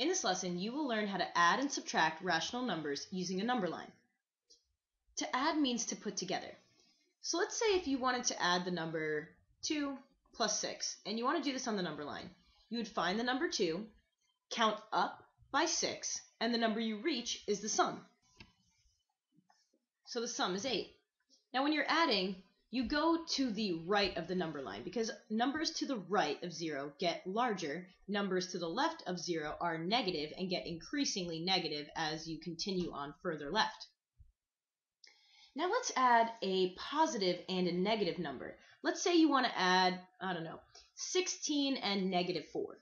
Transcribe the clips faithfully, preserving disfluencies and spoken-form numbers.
In this lesson, you will learn how to add and subtract rational numbers using a number line. To add means to put together. So let's say if you wanted to add the number two plus six, and you want to do this on the number line, you would find the number two, count up by six, and the number you reach is the sum. So the sum is eight. Now when you're adding, you go to the right of the number line because numbers to the right of zero get larger, numbers to the left of zero are negative and get increasingly negative as you continue on further left. Now let's add a positive and a negative number. Let's say you want to add, I don't know, sixteen and negative four.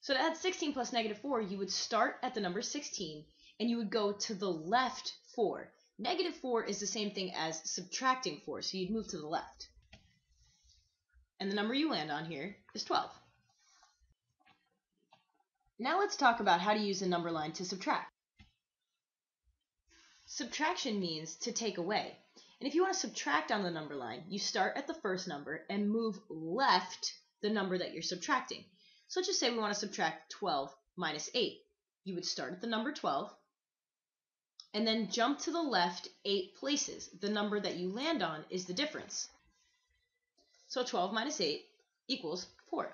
So to add sixteen plus negative four, you would start at the number sixteen and you would go to the left four. Negative four is the same thing as subtracting four, so you'd move to the left. And the number you land on here is twelve. Now let's talk about how to use a number line to subtract. Subtraction means to take away. And if you want to subtract on the number line, you start at the first number and move left the number that you're subtracting. So let's just say we want to subtract twelve minus eight. You would start at the number twelve, and then jump to the left eight places. The number that you land on is the difference. So twelve minus eight equals four.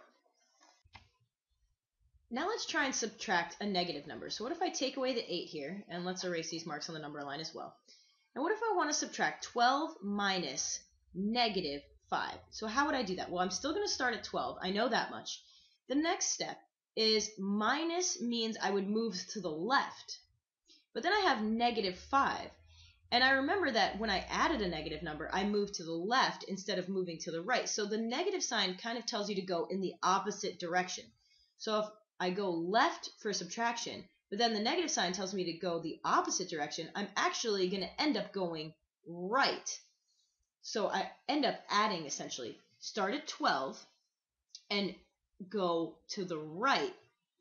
Now let's try and subtract a negative number. So what if I take away the eight here, and let's erase these marks on the number line as well. And what if I want to subtract twelve minus negative five? So how would I do that? Well, I'm still going to start at twelve. I know that much. The next step is minus means I would move to the left. But then I have negative five, and I remember that when I added a negative number, I moved to the left instead of moving to the right. So the negative sign kind of tells you to go in the opposite direction. So if I go left for subtraction, but then the negative sign tells me to go the opposite direction, I'm actually going to end up going right. So I end up adding essentially. Start at twelve and go to the right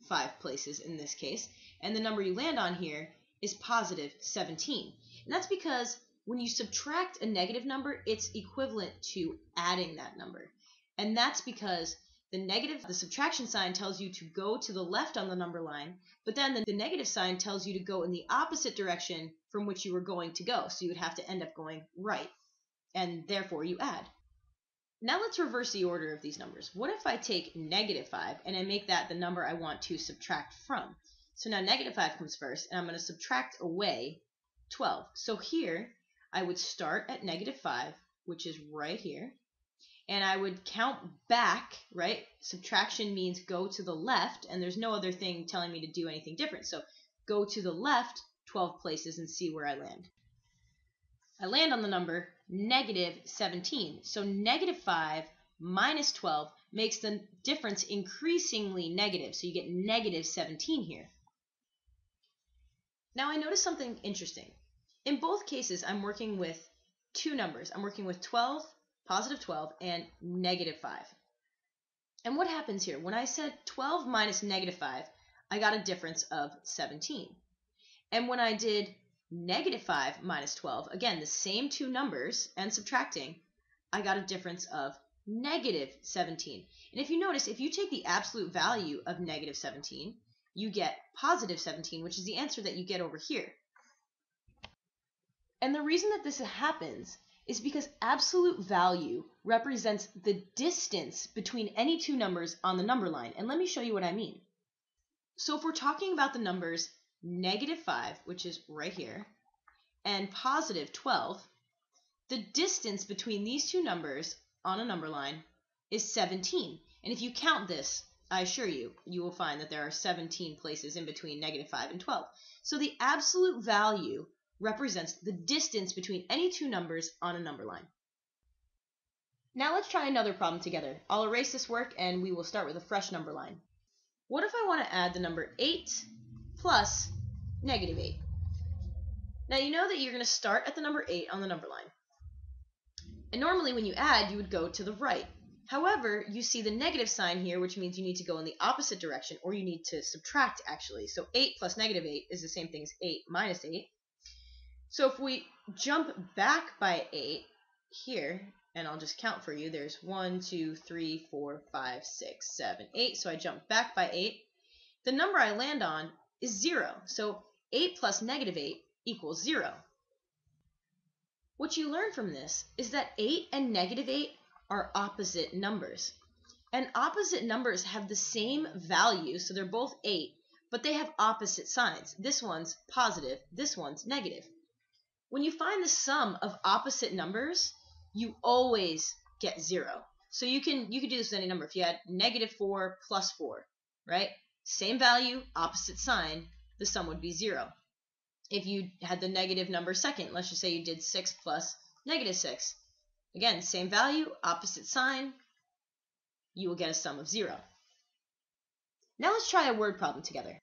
five places in this case, and the number you land on here is positive seventeen. And that's because when you subtract a negative number, it's equivalent to adding that number. And that's because the negative, the subtraction sign tells you to go to the left on the number line, but then the, the negative sign tells you to go in the opposite direction from which you were going to go. So you would have to end up going right, and therefore you add. Now let's reverse the order of these numbers. What if I take negative five and I make that the number I want to subtract from? So now negative five comes first, and I'm going to subtract away twelve. So here, I would start at negative five, which is right here, and I would count back, right? Subtraction means go to the left, and there's no other thing telling me to do anything different. So go to the left twelve places and see where I land. I land on the number negative seventeen. So negative five minus twelve makes the difference increasingly negative. So you get negative seventeen here. Now I noticed something interesting. In both cases, I'm working with two numbers. I'm working with twelve, positive twelve, and negative five. And what happens here? When I said twelve minus negative five, I got a difference of seventeen. And when I did negative five minus twelve, again, the same two numbers and subtracting, I got a difference of negative seventeen. And if you notice, if you take the absolute value of negative seventeen, you get positive seventeen, which is the answer that you get over here. And the reason that this happens is because absolute value represents the distance between any two numbers on the number line. And let me show you what I mean. So if we're talking about the numbers negative five, which is right here, and positive twelve, the distance between these two numbers on a number line is seventeen. And if you count this, I assure you, you will find that there are seventeen places in between negative five and twelve. So the absolute value represents the distance between any two numbers on a number line. Now let's try another problem together. I'll erase this work and we will start with a fresh number line. What if I want to add the number eight plus negative eight? Now you know that you're going to start at the number eight on the number line. And normally when you add, you would go to the right. However, you see the negative sign here, which means you need to go in the opposite direction, or you need to subtract, actually. So eight plus negative eight is the same thing as eight minus eight. So if we jump back by eight here, and I'll just count for you, there's one, two, three, four, five, six, seven, eight. So I jump back by eight, The number I land on is zero, so eight plus negative eight equals zero. What you learn from this is that eight and negative eight are opposite numbers. And opposite numbers have the same value, so they're both eight, but they have opposite signs. This one's positive, this one's negative. When you find the sum of opposite numbers, you always get zero. So you can you can do this with any number. If you had negative four plus four, right? Same value, opposite sign, the sum would be zero. If you had the negative number second, let's just say you did six plus negative six. Again, same value, opposite sign, you will get a sum of zero. Now let's try a word problem together.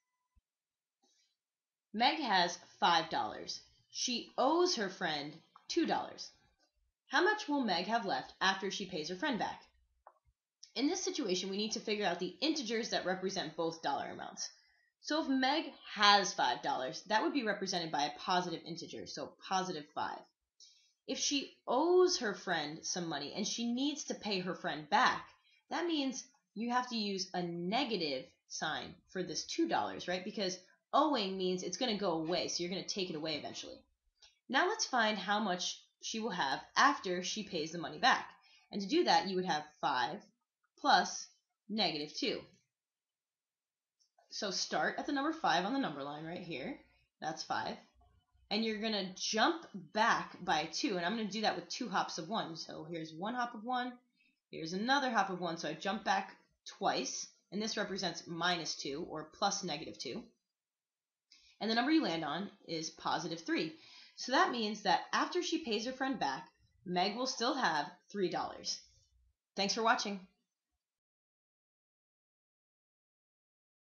Meg has five dollars. She owes her friend two dollars. How much will Meg have left after she pays her friend back? In this situation, we need to figure out the integers that represent both dollar amounts. So if Meg has five dollars, that would be represented by a positive integer, so positive five. If she owes her friend some money and she needs to pay her friend back, that means you have to use a negative sign for this two dollars, right? Because owing means it's going to go away, so you're going to take it away eventually. Now let's find how much she will have after she pays the money back. And to do that, you would have five plus negative two. So start at the number five on the number line right here. That's five. And you're going to jump back by two. And I'm going to do that with two hops of one. So here's one hop of one. Here's another hop of one, so I jump back twice, and this represents minus two, or plus negative two. And the number you land on is positive three. So that means that after she pays her friend back, Meg will still have three dollars. Thanks for watching.